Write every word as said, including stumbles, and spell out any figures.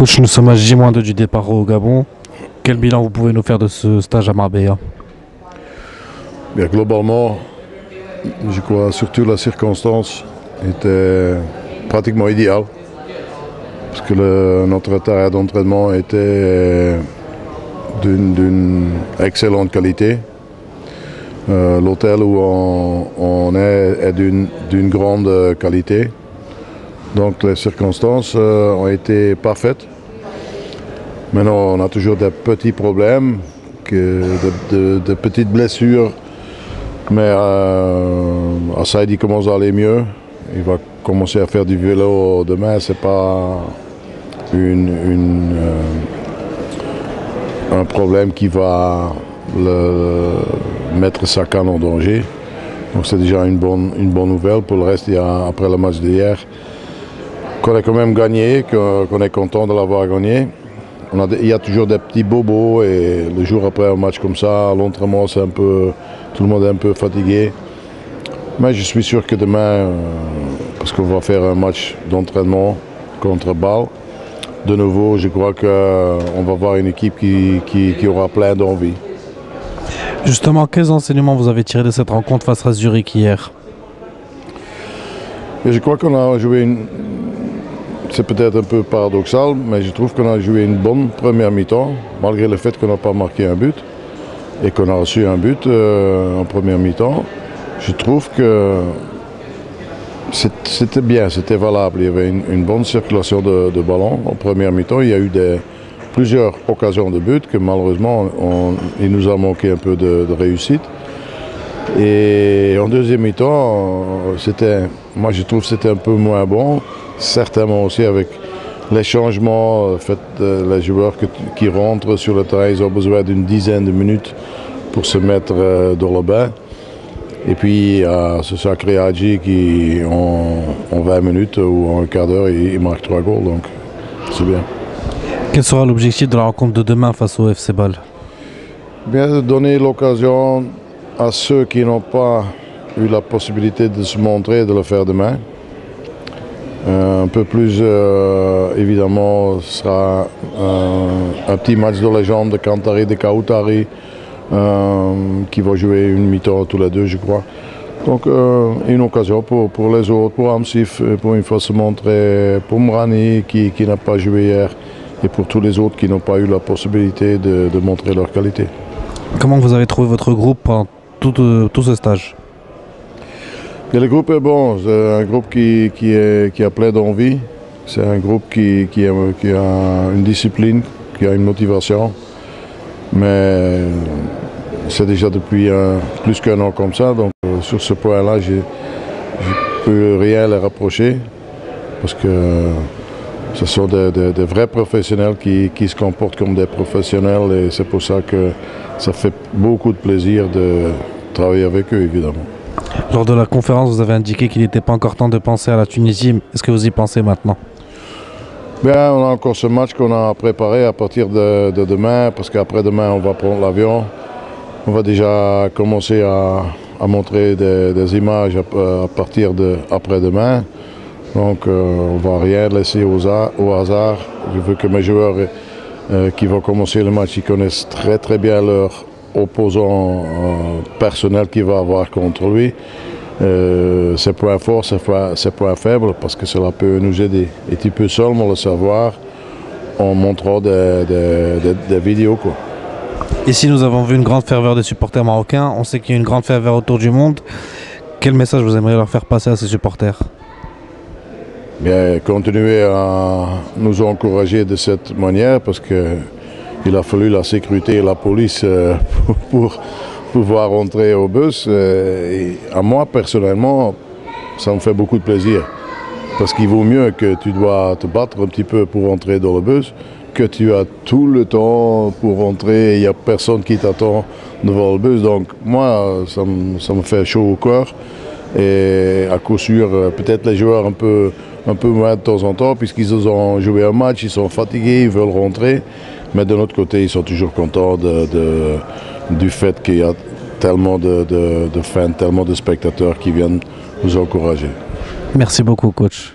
Coach, nous sommes à J moins deux du départ au Gabon. Quel bilan vous pouvez nous faire de ce stage à Marbella? Bien, globalement, je crois surtout la circonstance était pratiquement idéale. Parce que le, notre terrain d'entraînement était d'une excellente qualité. Euh, L'hôtel où on, on est est d'une grande qualité. Donc les circonstances euh, ont été parfaites. Maintenant, on a toujours des petits problèmes, que de, de, de petites blessures. Mais euh, Assaidi commence à aller mieux. Il va commencer à faire du vélo demain. Ce n'est pas une, une, euh, un problème qui va le, mettre sa canne en danger. Donc c'est déjà une bonne, une bonne nouvelle. Pour le reste, il y a, après le match d'hier, qu'on ait quand même gagné, qu'on est content de l'avoir gagné. On a, il y a toujours des petits bobos et le jour après un match comme ça, l'entraînement, c'est un peu, tout le monde est un peu fatigué. Mais je suis sûr que demain, euh, parce qu'on va faire un match d'entraînement contre Bâle, de nouveau, je crois qu'on euh, va voir une équipe qui, qui, qui aura plein d'envie. Justement, quels enseignements vous avez tirés de cette rencontre face à Zurich hier? Et je crois qu'on a joué une... C'est peut-être un peu paradoxal, mais je trouve qu'on a joué une bonne première mi-temps, malgré le fait qu'on n'a pas marqué un but et qu'on a reçu un but euh, en première mi-temps. Je trouve que c'était bien, c'était valable. Il y avait une, une bonne circulation de, de ballon en première mi-temps. Il y a eu des, plusieurs occasions de but que malheureusement, on, il nous a manqué un peu de, de réussite. Et en deuxième mi-temps, moi je trouve que c'était un peu moins bon. Certainement aussi avec les changements, fait, euh, les joueurs que, qui rentrent sur le terrain, ils ont besoin d'une dizaine de minutes pour se mettre euh, dans le bain. Et puis euh, ce sacré Hadji qui en, en vingt minutes ou en un quart d'heure, il, il marque trois goals, donc c'est bien. Quel sera l'objectif de la rencontre de demain face au F C Ball? Bien, de donner l'occasion à ceux qui n'ont pas eu la possibilité de se montrer, de le faire demain. Euh, un peu plus, euh, évidemment, ce sera euh, un petit match de légende de Cantari, de Kautari, euh, qui va jouer une mi-temps tous les deux, je crois. Donc, euh, une occasion pour, pour les autres, pour Amsif, pour une fois se montrer, pour Mourani, qui, qui n'a pas joué hier, et pour tous les autres qui n'ont pas eu la possibilité de, de montrer leur qualité. Comment vous avez trouvé votre groupe pendant tout, euh, tout ce stage ? Et le groupe est bon, c'est un groupe qui, qui, est, qui a plein d'envie, c'est un groupe qui, qui, a, qui a une discipline, qui a une motivation, mais c'est déjà depuis un, plus qu'un an comme ça, donc sur ce point-là, je ne peux rien les rapprocher, parce que ce sont des, des, des vrais professionnels qui, qui se comportent comme des professionnels, et c'est pour ça que ça fait beaucoup de plaisir de travailler avec eux, évidemment. Lors de la conférence, vous avez indiqué qu'il n'était pas encore temps de penser à la Tunisie. Est-ce que vous y pensez maintenant? Bien, on a encore ce match qu'on a préparé à partir de, de demain, parce qu'après demain, on va prendre l'avion. On va déjà commencer à, à montrer des, des images à, à partir d'après-demain. Donc, euh, on ne va rien laisser aux, au hasard. Je veux que mes joueurs euh, qui vont commencer le match, ils connaissent très très bien leur opposant euh, personnel qu'il va avoir contre lui, euh, ses points forts, ses points, ses points faibles, parce que cela peut nous aider. Et tu peux seulement le savoir en montrant des, des, des, des vidéos, quoi. Ici, nous avons vu une grande ferveur des supporters marocains. On sait qu'il y a une grande ferveur autour du monde. Quel message vous aimeriez leur faire passer à ces supporters? Bien, continuer à nous encourager de cette manière, parce que il a fallu la sécurité et la police euh, pour, pour pouvoir entrer au bus. Euh, et à moi, personnellement, ça me fait beaucoup de plaisir. Parce qu'il vaut mieux que tu dois te battre un petit peu pour entrer dans le bus, que tu as tout le temps pour entrer et il n'y a personne qui t'attend devant le bus. Donc moi, ça me, ça me fait chaud au corps. Et à coup sûr, peut-être les joueurs un peu, un peu moins de temps en temps, puisqu'ils ont joué un match, ils sont fatigués, ils veulent rentrer. Mais de notre côté, ils sont toujours contents de, de, du fait qu'il y a tellement de, de, de fans, tellement de spectateurs qui viennent nous encourager. Merci beaucoup, coach.